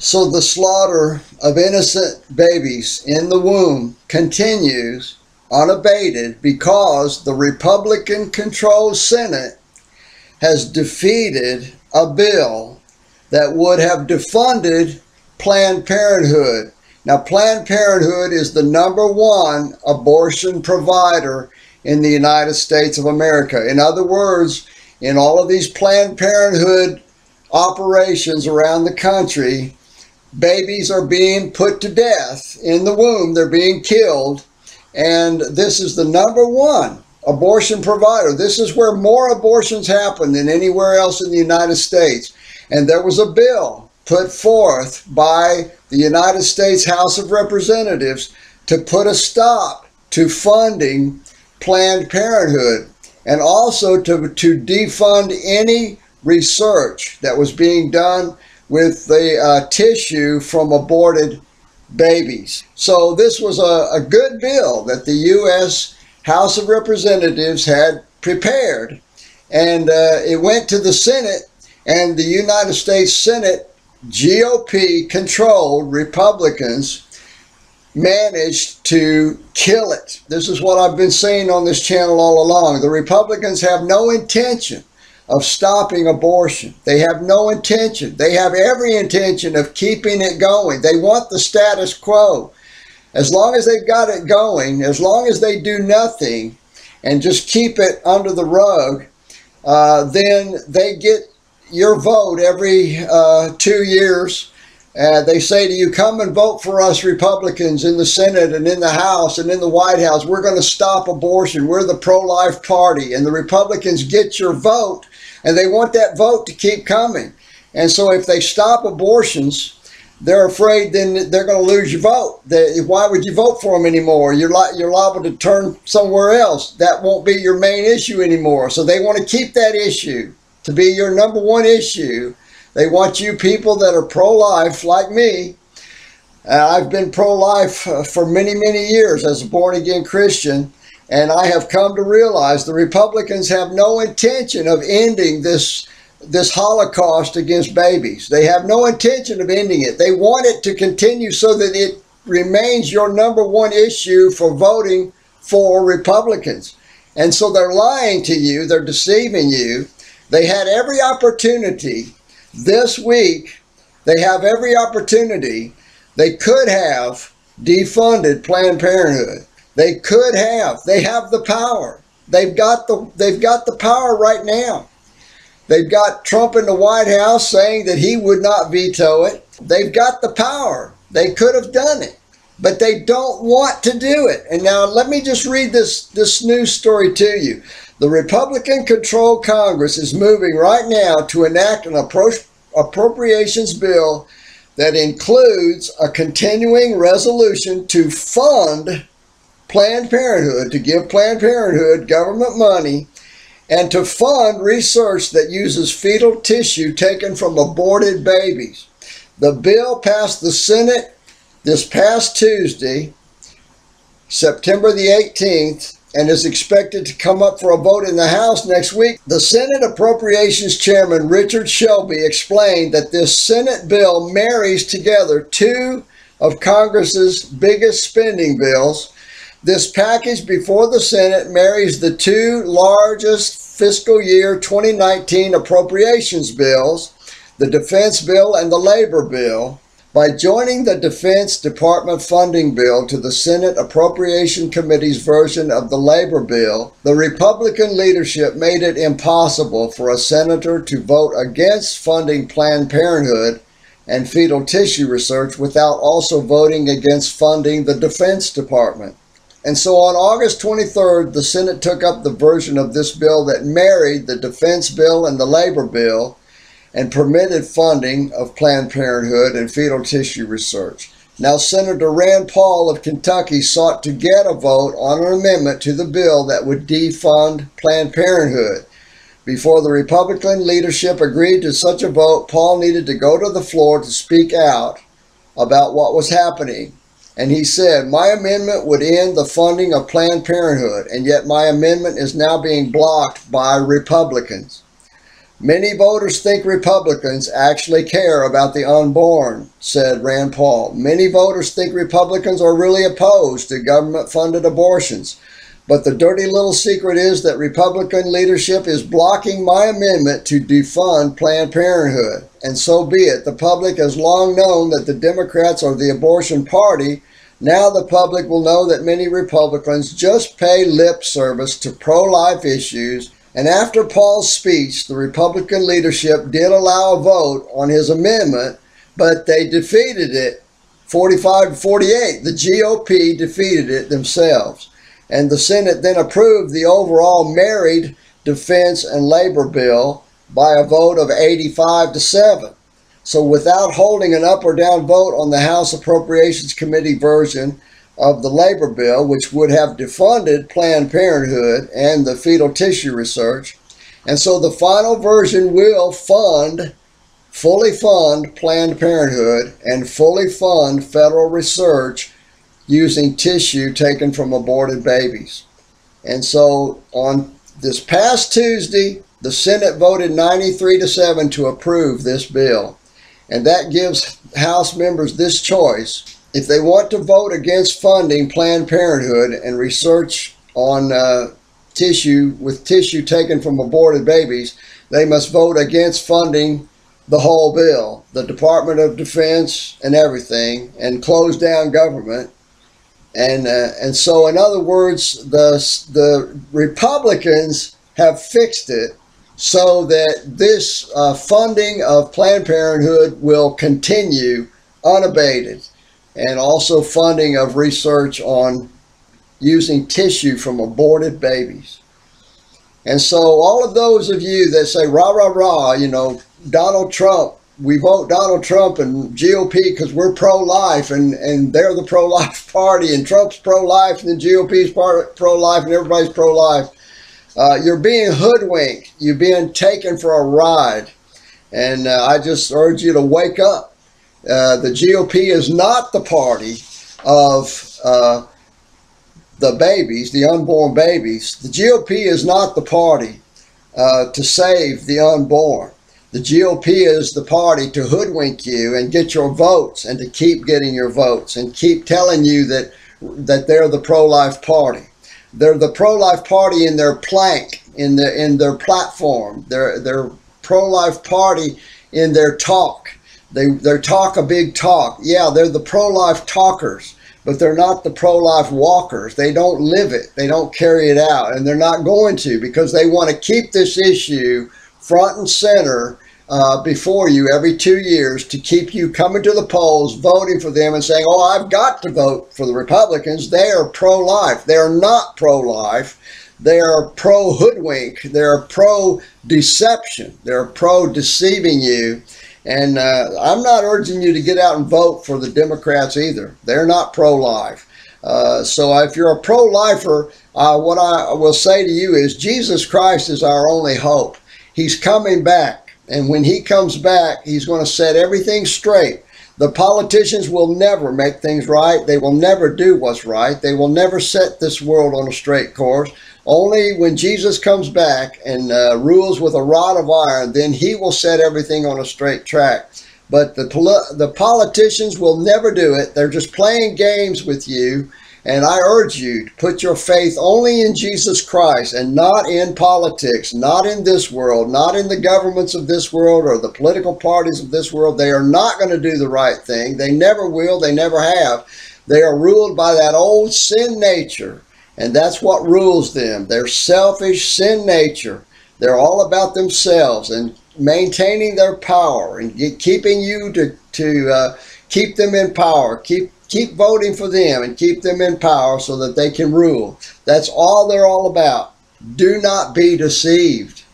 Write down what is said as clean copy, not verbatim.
So the slaughter of innocent babies in the womb continues unabated because the Republican-controlled Senate has defeated a bill that would have defunded Planned Parenthood. Now, Planned Parenthood is the #1 abortion provider in the United States of America. In other words, in all of these Planned Parenthood operations around the country, babies are being put to death in the womb. They're being killed. And this is the #1 abortion provider. This is where more abortions happen than anywhere else in the United States. And there was a bill put forth by the United States House of Representatives to put a stop to funding Planned Parenthood, and also to defund any research that was being done with the tissue from aborted babies. So this was a good bill that the U.S. House of Representatives had prepared, and it went to the Senate, and the United States Senate, GOP-controlled Republicans, managed to kill it. This is what I've been saying on this channel all along. The Republicans have no intention of stopping abortion. They have no intention. They have every intention of keeping it going. They want the status quo. As long as they've got it going, as long as they do nothing and just keep it under the rug, then they get your vote every 2 years. They say to you, come and vote for us Republicans in the Senate and in the House and in the White House. We're going to stop abortion. We're the pro-life party. And the Republicans get your vote, and they want that vote to keep coming. And so if they stop abortions, they're afraid then they're going to lose your vote. Why would you vote for them anymore? You're liable to turn somewhere else. That won't be your main issue anymore. So they want to keep that issue to be your #1 issue. They want you people that are pro-life like me. I've been pro-life for many, many years as a born-again Christian, and I have come to realize the Republicans have no intention of ending this Holocaust against babies. They have no intention of ending it. They want it to continue so that it remains your #1 issue for voting for Republicans. And so they're lying to you. They're deceiving you. They had every opportunity this week. They have every opportunity. They could have defunded Planned Parenthood. They could have. They have the power. They've got the power right now. They've got Trump in the White House saying that he would not veto it. They've got the power. They could have done it, but they don't want to do it. And now let me just read this news story to you. The Republican-controlled Congress is moving right now to enact an appropriations bill that includes a continuing resolution to fund Planned Parenthood, to give Planned Parenthood government money, and to fund research that uses fetal tissue taken from aborted babies. The bill passed the Senate this past Tuesday, September the 18th, and is expected to come up for a vote in the House next week. The Senate Appropriations Chairman Richard Shelby explained that this Senate bill marries together two of Congress's biggest spending bills. This package before the Senate marries the two largest fiscal year 2019 appropriations bills, the defense bill and the labor bill, by joining the Defense Department funding bill to the Senate Appropriation Committee's version of the labor bill, the Republican leadership made it impossible for a senator to vote against funding Planned Parenthood and fetal tissue research without also voting against funding the Defense Department. And so on August 23rd, the Senate took up the version of this bill that married the defense bill and the labor bill, and permitted funding of Planned Parenthood and fetal tissue research. Now, Senator Rand Paul of Kentucky sought to get a vote on an amendment to the bill that would defund Planned Parenthood. Before the Republican leadership agreed to such a vote, Paul needed to go to the floor to speak out about what was happening. And he said, my amendment would end the funding of Planned Parenthood, and yet my amendment is now being blocked by Republicans. Many voters think Republicans actually care about the unborn, said Rand Paul. Many voters think Republicans are really opposed to government-funded abortions. But the dirty little secret is that Republican leadership is blocking my amendment to defund Planned Parenthood. And so be it. The public has long known that the Democrats are the abortion party. Now the public will know that many Republicans just pay lip service to pro-life issues. And after Paul's speech, the Republican leadership did allow a vote on his amendment, but they defeated it 45-48. The GOP defeated it themselves. And the Senate then approved the overall married defense and labor bill by a vote of 85-7. So without holding an up or down vote on the House Appropriations Committee version of the labor bill, which would have defunded Planned Parenthood and the fetal tissue research. And so the final version will fully fund Planned Parenthood and fully fund federal research using tissue taken from aborted babies. And so on this past Tuesday, the Senate voted 93-7 to approve this bill. And that gives House members this choice. If they want to vote against funding Planned Parenthood and research on tissue taken from aborted babies, they must vote against funding the whole bill, the Department of Defense and everything, and close down government. And so, in other words, the Republicans have fixed it so that this funding of Planned Parenthood will continue unabated. And also funding of research on using tissue from aborted babies. And so all of those of you that say, rah, rah, rah, you know, Donald Trump, we vote Donald Trump and GOP because we're pro-life and they're the pro-life party and Trump's pro-life and the GOP's pro-life and everybody's pro-life. You're being hoodwinked. You're being taken for a ride. And I just urge you to wake up. The GOP is not the party of the babies, the unborn babies. The GOP is not the party to save the unborn. The GOP is the party to hoodwink you and get your votes and to keep getting your votes and keep telling you that they're the pro-life party. They're the pro-life party in their plank, in their platform. They're pro-life party in their talk. They talk a big talk. Yeah, they're the pro-life talkers, but they're not the pro-life walkers. They don't live it. They don't carry it out, and they're not going to because they want to keep this issue front and center before you every 2 years to keep you coming to the polls, voting for them and saying, oh, I've got to vote for the Republicans. They are pro-life. They are not pro-life. They're pro-hoodwink. They're pro-deception. They're pro-deceiving you. And I'm not urging you to get out and vote for the Democrats either. They're not pro-life. So if you're a pro-lifer, what I will say to you is Jesus Christ is our only hope. He's coming back. And when he comes back, he's going to set everything straight. The politicians will never make things right. They will never do what's right. They will never set this world on a straight course. Only when Jesus comes back and rules with a rod of iron, then he will set everything on a straight track. But the politicians will never do it. They're just playing games with you. And I urge you to put your faith only in Jesus Christ and not in politics, not in this world, not in the governments of this world or the political parties of this world. They are not going to do the right thing. They never will. They never have. They are ruled by that old sin nature. And that's what rules them. Their selfish sin nature. They're all about themselves and maintaining their power and keeping you to keep them in power. Keep voting for them and keep them in power so that they can rule. That's all they're all about. Do not be deceived.